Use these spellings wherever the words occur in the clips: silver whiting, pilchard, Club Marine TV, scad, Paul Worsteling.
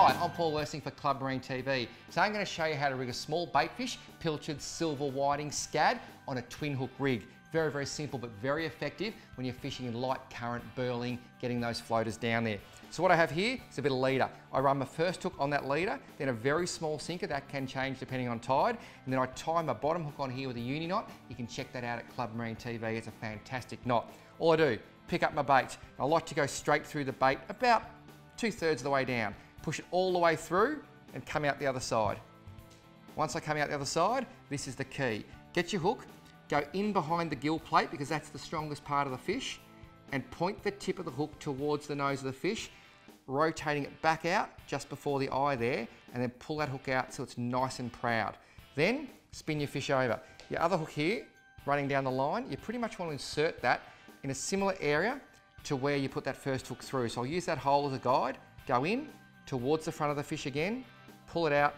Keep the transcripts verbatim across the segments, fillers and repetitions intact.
Hi, I'm Paul Worsteling for Club Marine T V. Today I'm going to show you how to rig a small baitfish, pilchards, silver whiting, scad on a twin hook rig. Very, very simple but very effective when you're fishing in light current, burling, getting those floaters down there. So what I have here is a bit of leader. I run my first hook on that leader, then a very small sinker, that can change depending on tide, and then I tie my bottom hook on here with a uni knot. You can check that out at Club Marine T V, it's a fantastic knot. All I do, pick up my bait. I like to go straight through the bait about two thirds of the way down. Push it all the way through and come out the other side. Once I come out the other side, this is the key. Get your hook, go in behind the gill plate because that's the strongest part of the fish, and point the tip of the hook towards the nose of the fish, rotating it back out just before the eye there, and then pull that hook out so it's nice and proud. Then spin your fish over. Your other hook here, running down the line, you pretty much want to insert that in a similar area to where you put that first hook through. So I'll use that hole as a guide, go in, towards the front of the fish again, pull it out,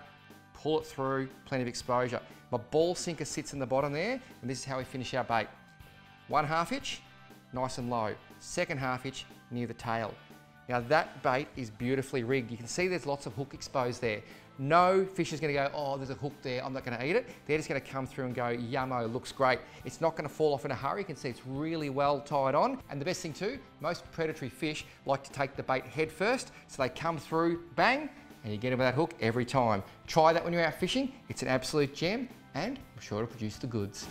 pull it through, plenty of exposure. My ball sinker sits in the bottom there, and this is how we finish our bait. One half hitch, nice and low. Second half hitch, near the tail. Now that bait is beautifully rigged. You can see there's lots of hook exposed there. No fish is gonna go, oh, there's a hook there, I'm not gonna eat it. They're just gonna come through and go, yummo, looks great. It's not gonna fall off in a hurry. You can see it's really well tied on. And the best thing too, most predatory fish like to take the bait head first, so they come through, bang, and you get them with that hook every time. Try that when you're out fishing. It's an absolute gem, and I'm sure it'll produce the goods.